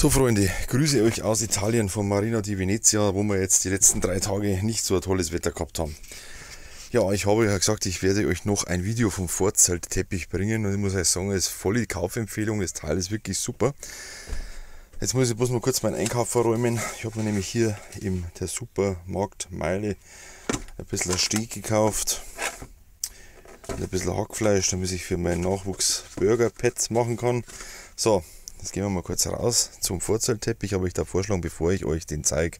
So Freunde, grüße euch aus Italien von Marina di Venezia, wo wir jetzt die letzten 3 Tage nicht so ein tolles Wetter gehabt haben. Ja, ich habe ja gesagt, ich werde euch noch ein Video vom Vorzeltteppich bringen und ich muss euch sagen, es ist voll die Kaufempfehlung, das Teil ist wirklich super. Jetzt muss ich bloß mal kurz meinen Einkauf verräumen. Ich habe mir nämlich hier in der Supermarktmeile ein bisschen Steak gekauft, ein bisschen Hackfleisch, damit ich für meinen Nachwuchs Burger-Pads machen kann. So. Jetzt gehen wir mal kurz raus zum Vorzeltteppich, habe ich da vorschlagen, bevor ich euch den zeige,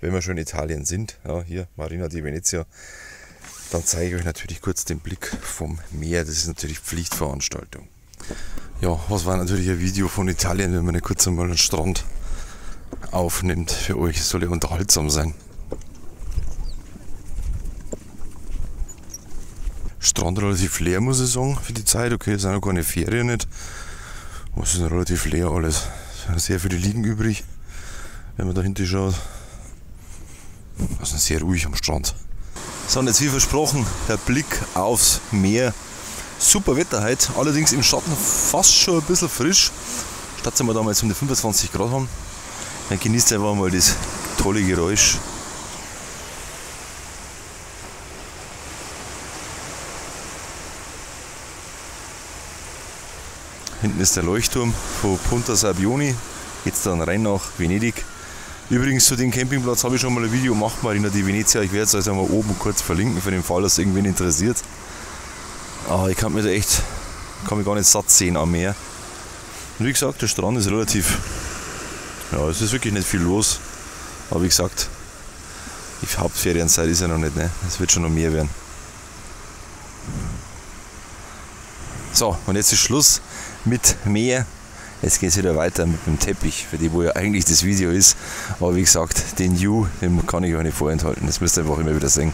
wenn wir schon in Italien sind, ja, hier Marina di Venezia, dann zeige ich euch natürlich kurz den Blick vom Meer, das ist natürlich Pflichtveranstaltung. Ja, was war natürlich ein Video von Italien, wenn man nicht kurz einmal einen Strand aufnimmt für euch, soll ja unterhaltsam sein. Strand relativ leer, muss ich sagen, für die Zeit, okay, es sind noch keine Ferien nicht. Es ist relativ leer alles. Es sind sehr viele Liegen übrig, wenn man da hinten schaut. Es ist sehr ruhig am Strand. So, und jetzt wie versprochen, der Blick aufs Meer. Super Wetter heute, allerdings im Schatten fast schon ein bisschen frisch. Statt dass wir damals um die 25 Grad haben. Dann genießt einfach mal das tolle Geräusch. Hinten ist der Leuchtturm von Punta Sabioni, geht's dann rein nach Venedig. Übrigens zu dem Campingplatz habe ich schon mal ein Video gemacht, Marina di Venezia. Ich werde es euch also einmal oben kurz verlinken, für den Fall, dass es irgendwen interessiert. Aber ich kann mich da echt, gar nicht satt sehen am Meer. Und wie gesagt, der Strand ist relativ, ja, es ist wirklich nicht viel los. Aber wie gesagt, die Hauptferienzeit ist ja noch nicht, ne? Es wird schon noch mehr werden. So, und jetzt ist Schluss mit Meer. Jetzt geht es wieder weiter mit dem Teppich, für die, wo ja eigentlich das Video ist. Aber wie gesagt, den View, den kann ich euch nicht vorenthalten. Das müsst ihr einfach immer wieder sehen.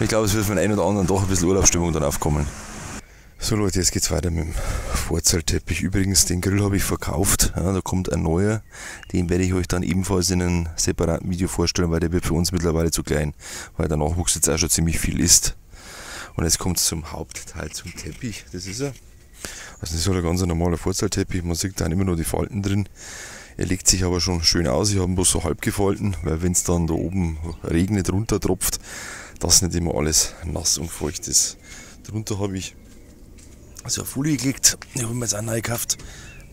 Ich glaube, es wird von einem oder anderen doch ein bisschen Urlaubsstimmung dann aufkommen. So Leute, jetzt geht es weiter mit dem Vorzeltteppich. Übrigens, den Grill habe ich verkauft. Ja, da kommt ein neuer. Den werde ich euch dann ebenfalls in einem separaten Video vorstellen, weil der wird für uns mittlerweile zu klein. Weil der Nachwuchs jetzt auch schon ziemlich viel isst. Und jetzt kommt es zum Hauptteil, zum Teppich. Das ist er. Also das ist halt ein ganz normaler Vorzeltteppich. Man sieht da immer nur die Falten drin. Er legt sich aber schon schön aus. Ich habe ihn bloß so halb gefalten, weil wenn es dann da oben regnet, runtertropft, dass nicht immer alles nass und feucht ist. Darunter habe ich so eine Folie gelegt. Die habe ich mir jetzt auch neu gekauft.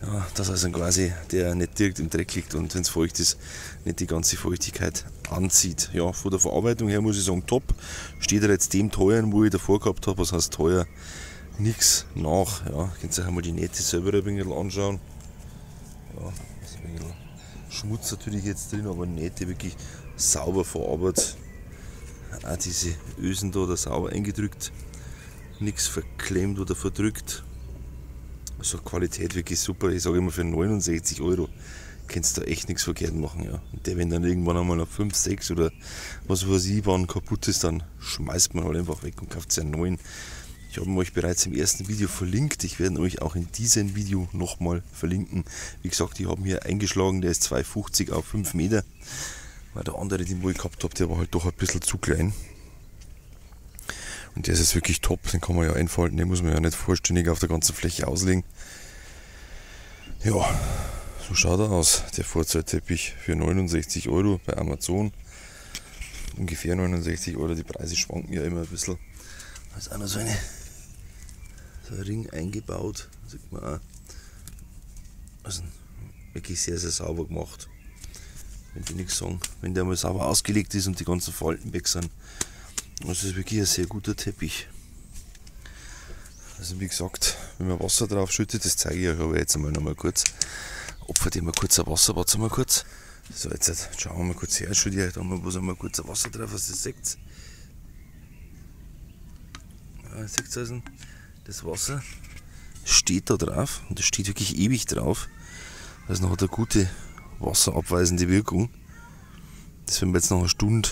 Ja, dass also quasi der nicht direkt im Dreck liegt und wenn es feucht ist, nicht die ganze Feuchtigkeit anzieht. Ja, von der Verarbeitung her muss ich sagen, top. Steht er jetzt dem teuren, wo ich davor gehabt habe, was heißt teuer, nichts nach. Ja, könnt ihr euch einmal die Nähte selber ein bisschen anschauen. Ja, ein bisschen Schmutz natürlich jetzt drin, aber Nähte wirklich sauber verarbeitet. Auch diese Ösen da, sauber eingedrückt. Nichts verklemmt oder verdrückt. Also Qualität wirklich super, ich sage immer für 69 € kannst du da echt nichts verkehrt machen. Ja. Und der, wenn dann irgendwann einmal nach 5, 6 oder was weiß ich, wann kaputt ist, dann schmeißt man halt einfach weg und kauft sich einen neuen. Ich habe ihn euch bereits im ersten Video verlinkt, ich werde ihn euch auch in diesem Video nochmal verlinken. Wie gesagt, die haben hier eingeschlagen, der ist 2,50 auf 5 Meter, weil der andere, den ich gehabt habe, der war halt doch ein bisschen zu klein. Und der ist jetzt wirklich top, den kann man ja einfalten, den muss man ja nicht vollständig auf der ganzen Fläche auslegen. Ja, so schaut er aus, der Vorzeltteppich für 69 € bei Amazon. Ungefähr 69 €, die Preise schwanken ja immer ein bisschen. Da ist auch noch so ein Ring eingebaut, sieht man auch. Also wirklich sehr, sehr sauber gemacht. Wenn die nichts sagen, wenn der mal sauber ausgelegt ist und die ganzen Falten weg sind. Das ist wirklich ein sehr guter Teppich. Also wie gesagt, wenn man Wasser drauf schüttet, das zeige ich euch aber jetzt einmal nochmal kurz. Opfert ihr mal kurz ein Wasserbad mal kurz. So, jetzt schauen wir mal kurz her, schüttet ihr euch da mal kurz ein Wasser drauf, was ihr seht. Ja, seht ihr also, das Wasser steht da drauf und das steht wirklich ewig drauf. Also noch hat eine gute wasserabweisende Wirkung. Das wenn wir jetzt noch eine Stunde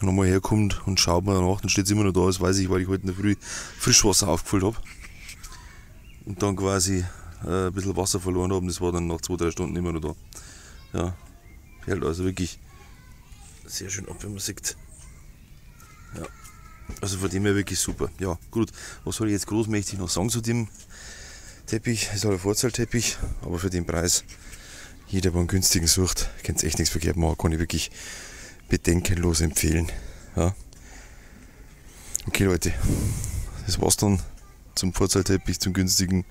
nochmal herkommt und schaut mal nach, dann steht es immer noch da, das weiß ich, weil ich heute in der Früh Frischwasser aufgefüllt habe und dann quasi ein bisschen Wasser verloren habe, das war dann nach 2-3 Stunden immer noch da. Ja, hält also wirklich sehr schön ab, wenn man sieht. Ja, also von dem her wirklich super. Ja gut, was soll ich jetzt großmächtig noch sagen zu dem Teppich, ist halt ein Vorzeltteppich, aber für den Preis Jeder, der einen günstigen sucht, kann es echt nichts verkehrt machen, kann ich wirklich bedenkenlos empfehlen. Ja. Okay Leute, das war's dann zum Vorzeilteppich, zum günstigen.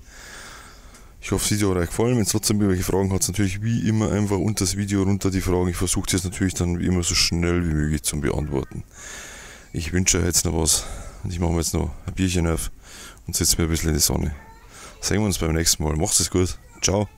Ich hoffe, das Video hat euch gefallen. Wenn es trotzdem irgendwelche Fragen hat, natürlich wie immer einfach unter das Video runter die Fragen. Ich versuche es jetzt natürlich dann wie immer so schnell wie möglich zu beantworten. Ich wünsche euch jetzt noch was und ich mache mir jetzt noch ein Bierchen auf und setze mir ein bisschen in die Sonne. Sehen wir uns beim nächsten Mal. Macht's es gut. Ciao.